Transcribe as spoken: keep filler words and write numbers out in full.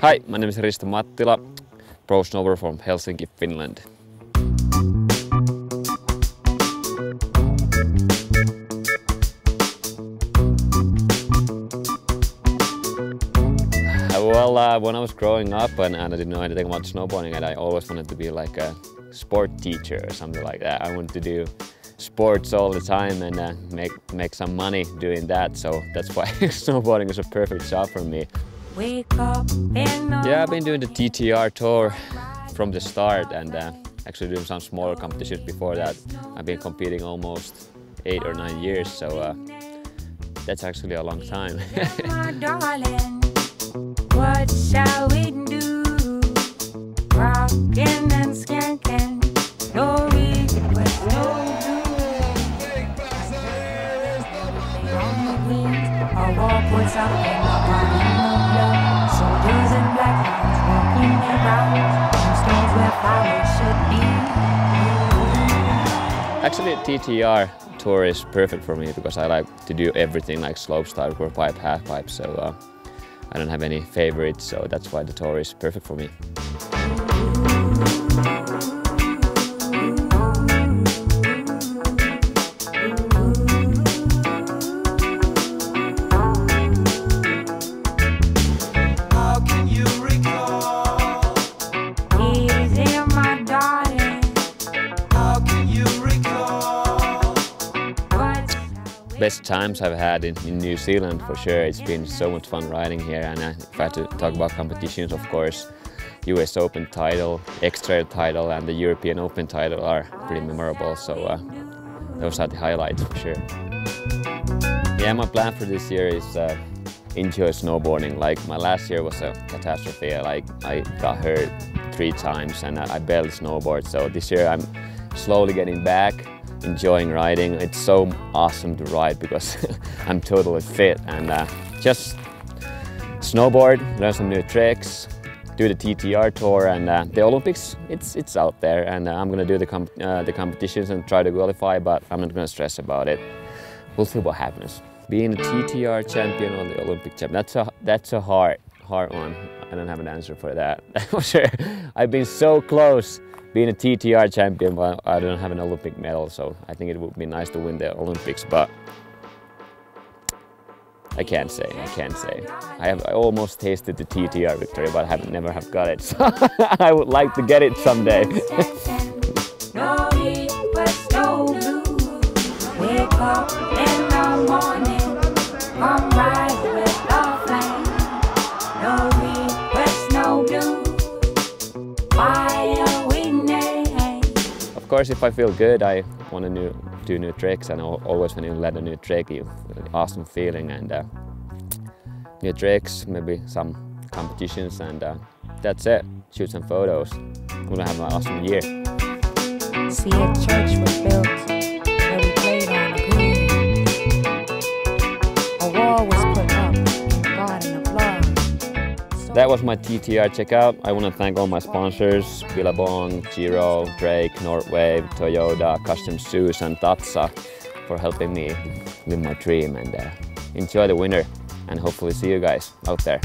Hi, my name is Risto Mattila, pro snowboarder from Helsinki, Finland. Well, uh, when I was growing up and, and I didn't know anything about snowboarding, and I always wanted to be like a sport teacher or something like that. I wanted to do sports all the time and uh, make make some money doing that. So that's why snowboarding is a perfect job for me. Wake up and yeah, I've been doing the T T R tour from the start and uh, actually doing some smaller competitions before that. I've been competing almost eight or nine years, so uh, that's actually a long time. What shall we do? Rockin' and skankin'. No request, no doing. On the wings, our walk was up and our body moved love. Soldiers and black lines walking their rounds. From stones where flowers should be. Actually, a T T R tour is perfect for me because I like to do everything like slopestyle, quarter pipe, half pipe, so uh, I don't have any favorites, so that's why the tour is perfect for me. How can you recall? Easy, my darling. How can you recall? Best times I've had in, in New Zealand for sure. It's been so much fun riding here, and uh, if I had to talk about competitions, of course, U S Open title, X-Trail title and the European Open title are pretty memorable, so uh, those are the highlights for sure. Yeah, my plan for this year is uh, enjoy snowboarding. Like my last year was a catastrophe. Like I got hurt three times and I, I barely snowboard, so this year I'm slowly getting back. Enjoying riding. It's so awesome to ride because I'm totally fit and uh, just snowboard, learn some new tricks, do the T T R tour and uh, the Olympics. It's it's out there, and uh, I'm gonna do the com uh, the competitions and try to qualify, but I'm not gonna stress about it. We'll see what happens. Being a T T R champion or the Olympic champion, that's a that's a hard hard one. I don't have an answer for that. For sure, I've been so close. Being a T T R champion, but I don't have an Olympic medal, so I think it would be nice to win the Olympics, but I can't say, I can't say. I have I almost tasted the T T R victory, but I have never have got it, so I would like to get it someday. Of course, if I feel good, I want to new, do new tricks, and always when you learn a new trick, you an awesome feeling and uh, new tricks, maybe some competitions, and uh, that's it. Shoot some photos. I'm gonna have an awesome year. See, a church was built where we played on a green. A wall was put up in the garden of love. So that was my T T R checkout. I want to thank all my sponsors: Billabong, Giro, Drake, Northwave, Toyota, Custom Zeus and Tatsa for helping me live my dream and uh, enjoy the winter, and hopefully see you guys out there.